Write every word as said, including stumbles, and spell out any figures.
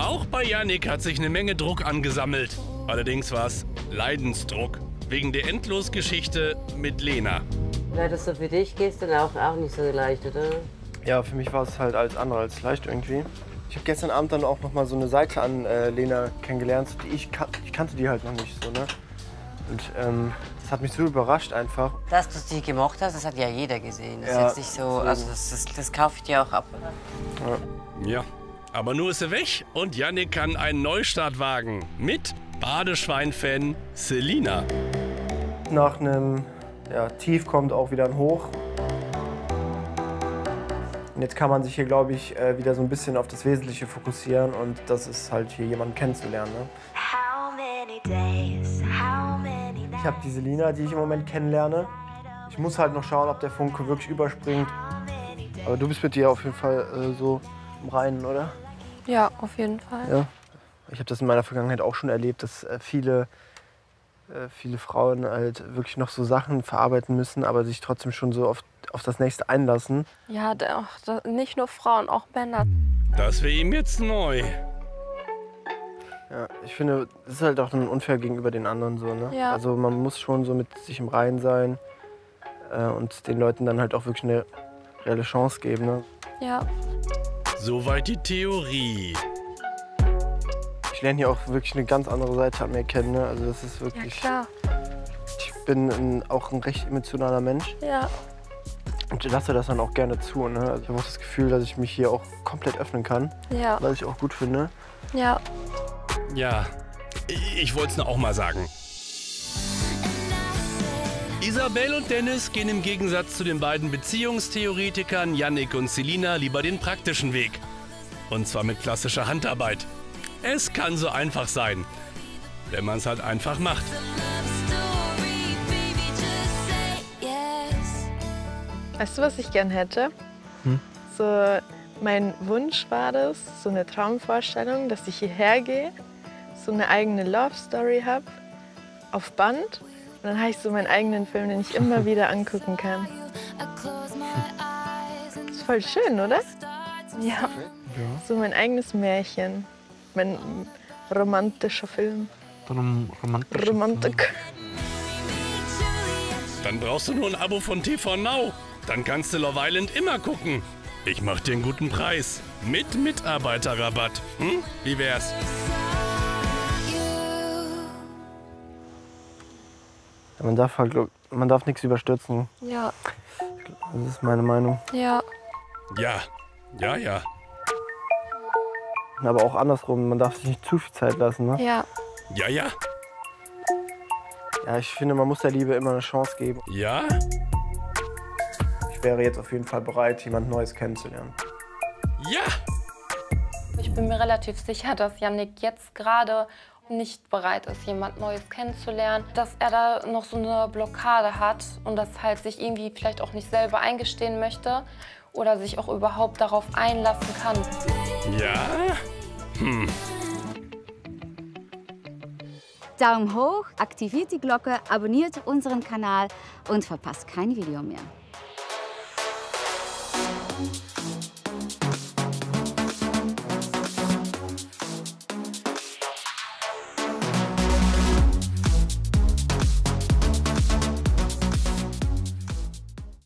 Auch bei Jannik hat sich eine Menge Druck angesammelt. Allerdings war es Leidensdruck. Wegen der Endlosgeschichte mit Lena. Wäre das so für dich, gehst du dann auch, auch nicht so leicht, oder? Ja, für mich war es halt alles andere als leicht irgendwie. Ich habe gestern Abend dann auch noch mal so eine Seite an äh, Lena kennengelernt. Die ich, kan ich kannte die halt noch nicht so, ne? Und ähm, das hat mich so überrascht einfach. Dass du sie gemocht hast, das hat ja jeder gesehen. Das ja, ist jetzt nicht so, also das, das, das kaufe ich dir auch ab, oder? Ja. Ja, aber nur ist sie weg und Jannik kann einen Neustart wagen. Mit Badeschwein-Fan Selina. Nach einem ja, Tief kommt auch wieder ein Hoch. Und jetzt kann man sich hier, glaube ich, wieder so ein bisschen auf das Wesentliche fokussieren. Und das ist halt hier jemanden kennenzulernen. Ne? Ich habe die Selina, die ich im Moment kennenlerne. Ich muss halt noch schauen, ob der Funke wirklich überspringt. Aber du bist mit dir auf jeden Fall äh, so im Reinen, oder? Ja, auf jeden Fall. Ja. Ich habe das in meiner Vergangenheit auch schon erlebt, dass äh, viele, äh, viele Frauen halt wirklich noch so Sachen verarbeiten müssen, aber sich trotzdem schon so oft auf das Nächste einlassen. Ja, doch, nicht nur Frauen, auch Männer. Das wäre ihm jetzt neu. Ja, ich finde, es ist halt auch ein unfair gegenüber den anderen so, ne? Ja. Also man muss schon so mit sich im Reinen sein äh, und den Leuten dann halt auch wirklich eine reelle Chance geben, ne? Ja. Soweit die Theorie. Ich lerne hier auch wirklich eine ganz andere Seite an mir kennen, ne? Also das ist wirklich... Ja, klar. Ich bin ein, auch ein recht emotionaler Mensch. Ja. Und lasse das dann auch gerne zu, ne? Also ich habe auch das Gefühl, dass ich mich hier auch komplett öffnen kann. Ja. Was ich auch gut finde. Ja. Ja, ich wollte es nur auch mal sagen. Isabel und Dennis gehen im Gegensatz zu den beiden Beziehungstheoretikern Jannik und Selina lieber den praktischen Weg. Und zwar mit klassischer Handarbeit. Es kann so einfach sein, wenn man es halt einfach macht. Weißt du, was ich gern hätte? Hm? So, mein Wunsch war das, so eine Traumvorstellung, dass ich hierher gehe, so eine eigene Love-Story habe, auf Band. Und dann habe ich so meinen eigenen Film, den ich immer wieder angucken kann. Ist voll schön, oder? Ja. Ja. So mein eigenes Märchen. Mein romantischer Film. Rom romantischer Romantik. Film. Dann brauchst du nur ein Abo von T V Now. Dann kannst du Love Island immer gucken. Ich mach dir einen guten Preis. Mit Mitarbeiterrabatt. Hm? Wie wär's? Man darf halt, man darf nichts überstürzen. Ja. Das ist meine Meinung. Ja. Ja. Ja, ja. Aber auch andersrum, man darf sich nicht zu viel Zeit lassen, ne? Ja. Ja, ja. Ja, ich finde, man muss der Liebe immer eine Chance geben. Ja? Ich wäre jetzt auf jeden Fall bereit, jemand Neues kennenzulernen. Ja! Ich bin mir relativ sicher, dass Jannik jetzt gerade nicht bereit ist, jemand Neues kennenzulernen, dass er da noch so eine Blockade hat und das halt sich irgendwie vielleicht auch nicht selber eingestehen möchte oder sich auch überhaupt darauf einlassen kann. Ja? Hm. Daumen hoch, aktiviert die Glocke, abonniert unseren Kanal und verpasst kein Video mehr.